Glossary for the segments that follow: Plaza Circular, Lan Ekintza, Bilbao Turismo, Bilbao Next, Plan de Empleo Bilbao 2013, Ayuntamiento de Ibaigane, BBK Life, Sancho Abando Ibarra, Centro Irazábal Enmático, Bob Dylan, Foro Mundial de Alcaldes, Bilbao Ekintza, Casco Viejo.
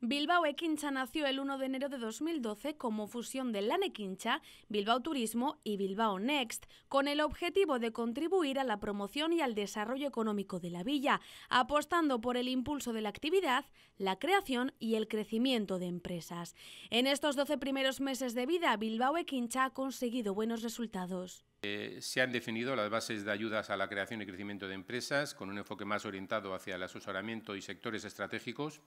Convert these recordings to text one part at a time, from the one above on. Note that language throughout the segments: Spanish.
Bilbao Ekintza nació el 1 de enero de 2012 como fusión de Lan Ekintza, Bilbao Turismo y Bilbao Next, con el objetivo de contribuir a la promoción y al desarrollo económico de la villa, apostando por el impulso de la actividad, la creación y el crecimiento de empresas. En estos 12 primeros meses de vida, Bilbao Ekintza ha conseguido buenos resultados. Se han definido las bases de ayudas a la creación y crecimiento de empresas, con un enfoque más orientado hacia el asesoramiento y sectores estratégicos.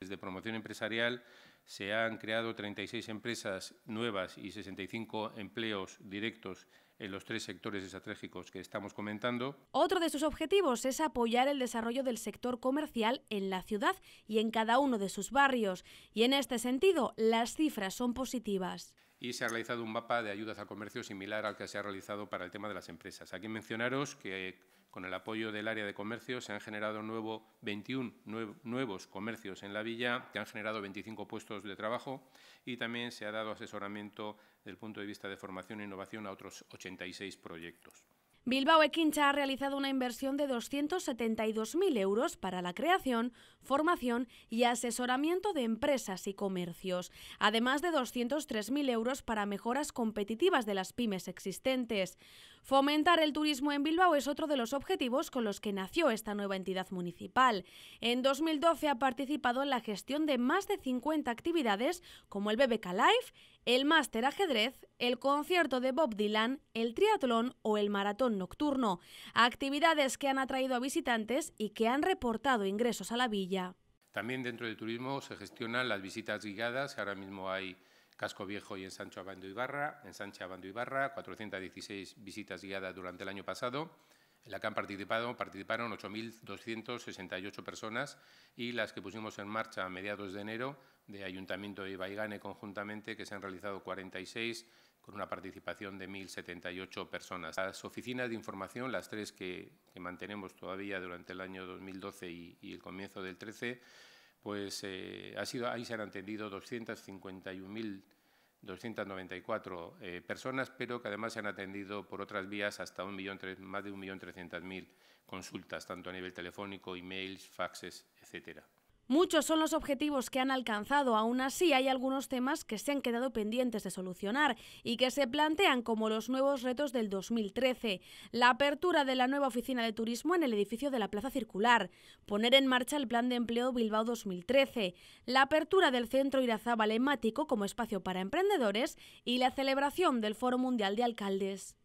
Desde promoción empresarial se han creado 36 empresas nuevas y 65 empleos directos en los 3 sectores estratégicos que estamos comentando. Otro de sus objetivos es apoyar el desarrollo del sector comercial en la ciudad y en cada uno de sus barrios. Y en este sentido, las cifras son positivas. Y se ha realizado un mapa de ayudas al comercio similar al que se ha realizado para el tema de las empresas. Aquí mencionaros que con el apoyo del área de comercio se han generado 21 nuevos comercios en la villa, que han generado 25 puestos de trabajo, y también se ha dado asesoramiento desde el punto de vista de formación e innovación a otros 86 proyectos. Bilbao Ekintza ha realizado una inversión de 272.000 euros para la creación, formación y asesoramiento de empresas y comercios, además de 203.000 euros para mejoras competitivas de las pymes existentes. Fomentar el turismo en Bilbao es otro de los objetivos con los que nació esta nueva entidad municipal. En 2012 ha participado en la gestión de más de 50 actividades como el BBK Life, el máster ajedrez, el concierto de Bob Dylan, el triatlón o el maratón nocturno. Actividades que han atraído a visitantes y que han reportado ingresos a la villa. También dentro del turismo se gestionan las visitas guiadas, que ahora mismo hay Casco Viejo y en Sancho Abando Ibarra, 416 visitas guiadas durante el año pasado, en la que han participaron 8.268 personas, y las que pusimos en marcha a mediados de enero de Ayuntamiento de Ibaigane conjuntamente, que se han realizado 46 con una participación de 1.078 personas. Las oficinas de información, las 3 que mantenemos todavía durante el año 2012 y el comienzo del 13, pues ahí se han atendido 251.294 personas, pero que además se han atendido por otras vías hasta más de 1.300.000 consultas, tanto a nivel telefónico, emails, faxes, etcétera. Muchos son los objetivos que han alcanzado. Aún así, hay algunos temas que se han quedado pendientes de solucionar y que se plantean como los nuevos retos del 2013. La apertura de la nueva oficina de turismo en el edificio de la Plaza Circular, poner en marcha el Plan de Empleo Bilbao 2013, la apertura del Centro Irazábal Enmático como espacio para emprendedores y la celebración del Foro Mundial de Alcaldes.